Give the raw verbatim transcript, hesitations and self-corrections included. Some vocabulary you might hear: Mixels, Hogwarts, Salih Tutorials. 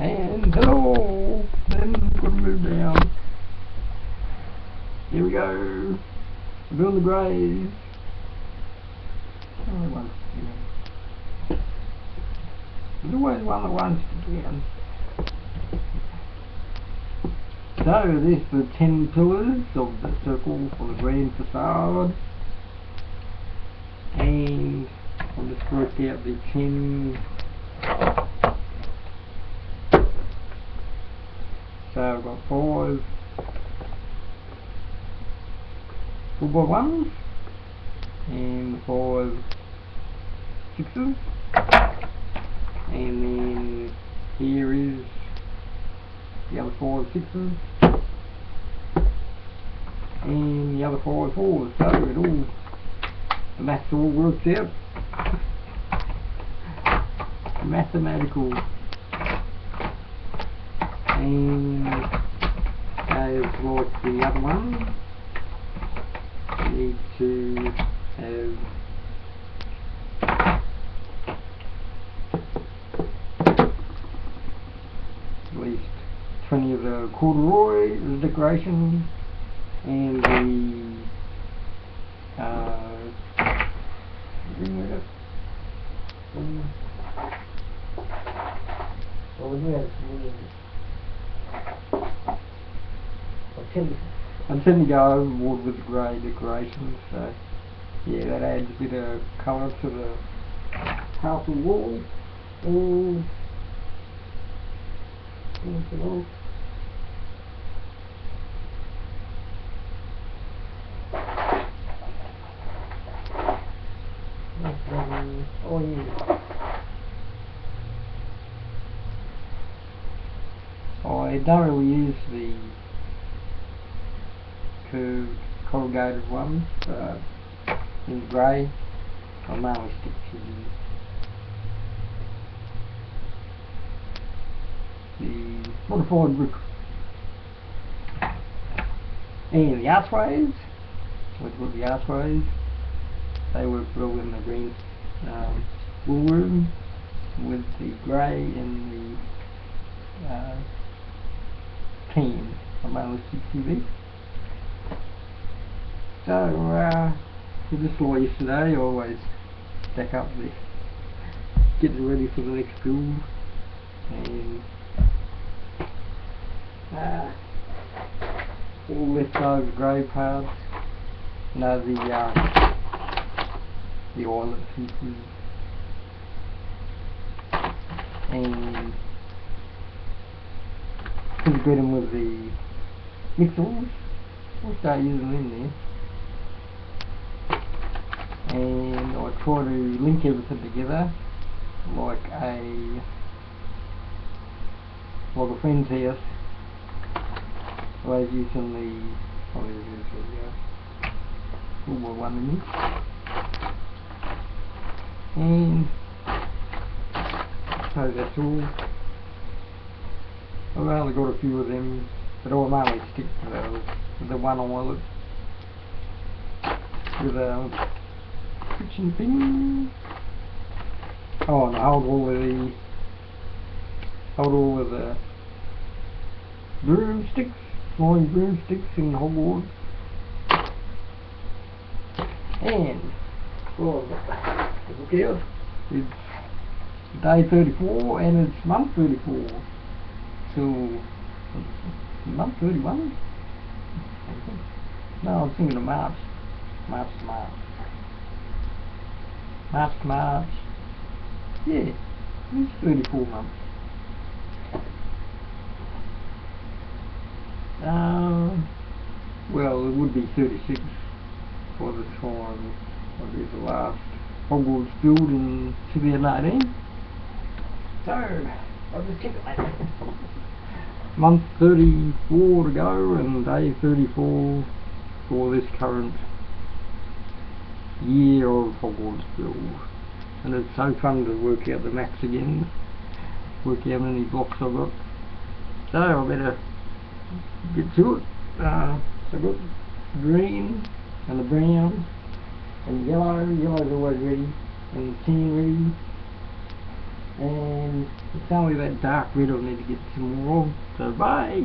And hello, then put a move down. Here we go. Build the grave. Only once again. There's always one that wants to get in. So there's the ten pillars of the circle for the grand facade. And I'll just work out the ten. So I've got five four by ones and five sixes, and then here is the other five sixes and the other five fours. So it all the maths all works out. Mathematical. And as like the other one, you need to have at least twenty of the corduroy decoration and the uh, bring that up. Well, we do have I'm sending to go overboard with grey decorations, so yeah, that adds a bit of colour to the castle wall. And anything else? Um, oh yeah. Oh, I don't really use the two corrugated ones uh, in grey. I'll mainly stick to the, the modified brick. And the archways, which were the archways, they were built in the green um, wool room with the grey and the uh, tan. I'll mainly stick to this. So, uh, with this law yesterday, I always stack up this, get ready for the next build, and uh, all leftover grey parts, no, the, uh, the islet pieces, and could have them with the mixels, we'll start using them in there. And I try to link everything together like a like a friend's house. Always using the oh there's a four by one in this. And so that's all. I've only got a few of them, but I'll mainly stick to the, the one island with a kitchen thing. Oh, and I hold all the hold all of the broomsticks, flying broomsticks in Hogwarts. And well, look out! It's day thirty-four and it's month thirty-four. So month thirty-one. No, I'm thinking of March. March, March. March, March, yeah, it's thirty-four months. Um, well, it would be thirty-six by the time I do the last Hogwarts build in two thousand eighteen. So, I'll just check it later. Month thirty-four to go and day thirty-four for this current year of Hogwarts build, and it's so fun to work out the maps again, work out how many blocks I've got. So I better get to it. Uh, so I've got green and the brown and yellow, yellow's always ready, and the tin ready, and it's now we went dark. We don't need to get some more. So bye.